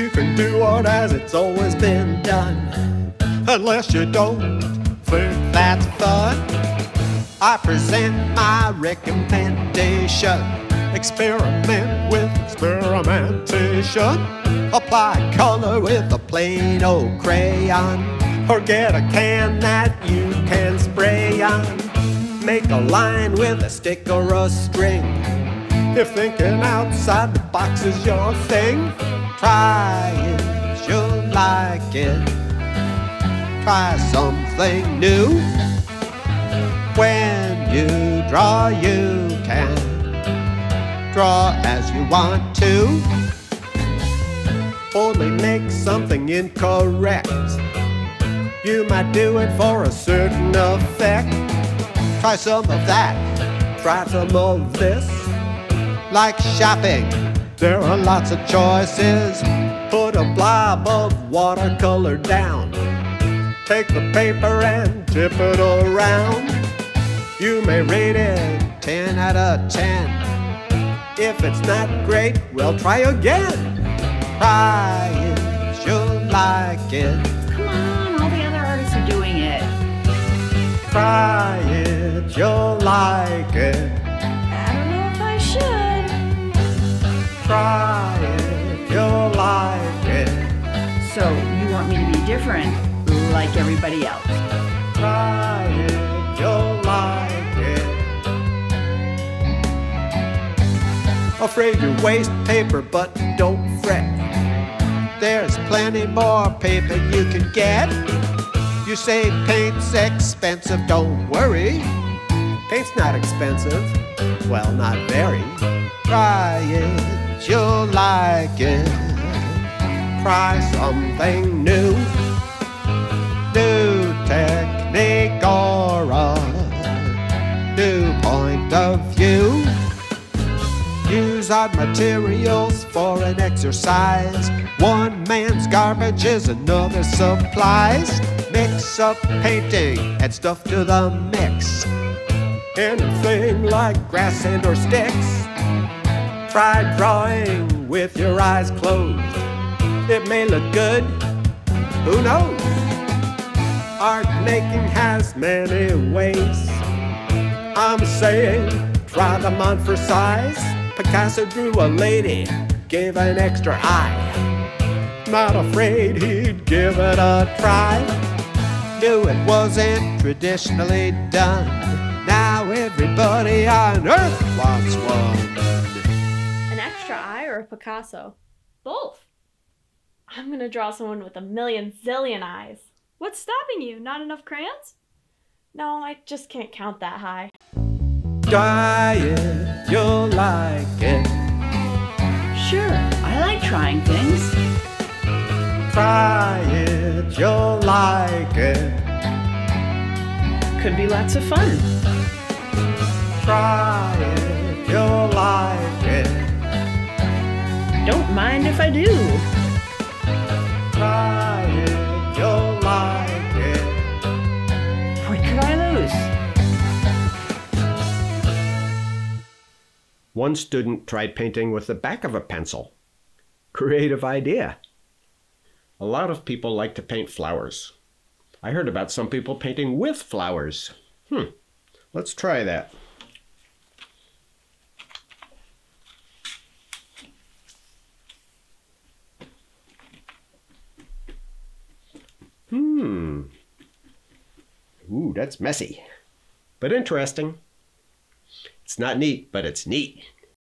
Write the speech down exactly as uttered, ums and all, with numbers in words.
you can do it as it's always been done, unless you don't think that's fun. I present my recommendation. Experiment with experimentation. Apply color with a plain old crayon, or get a can that you can spray on. Make a line with a stick or a string. If thinking outside the box is your thing, try it, you'll like it. Try something new. When you draw, you can draw as you want to. Only make something incorrect. You might do it for a certain effect. Try some of that, try some of this. Like shopping, there are lots of choices. Put a blob of watercolor down. Take the paper and tip it around. You may rate it ten out of ten. If it's not great, well, try again. Try it, you'll like it. Come on, all the other artists are doing it. Try it, you'll like it. Try it, you'll like it. So you want me to be different, like everybody else? Try it, you'll like it. Afraid you waste paper, but don't fret. There's plenty more paper you can get. You say paint's expensive, don't worry. Paint's not expensive, well, not very. Try it, you'll like it. Try something new. New technique or a new point of view. Use odd materials for an exercise. One man's garbage is another's supplies. Mix up painting, add stuff to the mix. Anything like grass and or sticks. Try drawing with your eyes closed. It may look good, who knows? Art making has many ways. I'm saying try them on for size. Picasso drew a lady, gave an extra eye. Not afraid he'd give it a try. Knew it wasn't traditionally done. Now everybody on earth wants one. Eye or a Picasso? Both. I'm gonna draw someone with a million zillion eyes. What's stopping you? Not enough crayons? No, I just can't count that high. Try it, you'll like it. Sure, I like trying things. Try it, you'll like it. Could be lots of fun. Try it, you'll like it. Don't mind if I do. Try it, you'll like it. What could I lose? One student tried painting with the back of a pencil. Creative idea. A lot of people like to paint flowers. I heard about some people painting with flowers. Hmm, let's try that. Hmm. Ooh, that's messy, but interesting. It's not neat, but it's neat.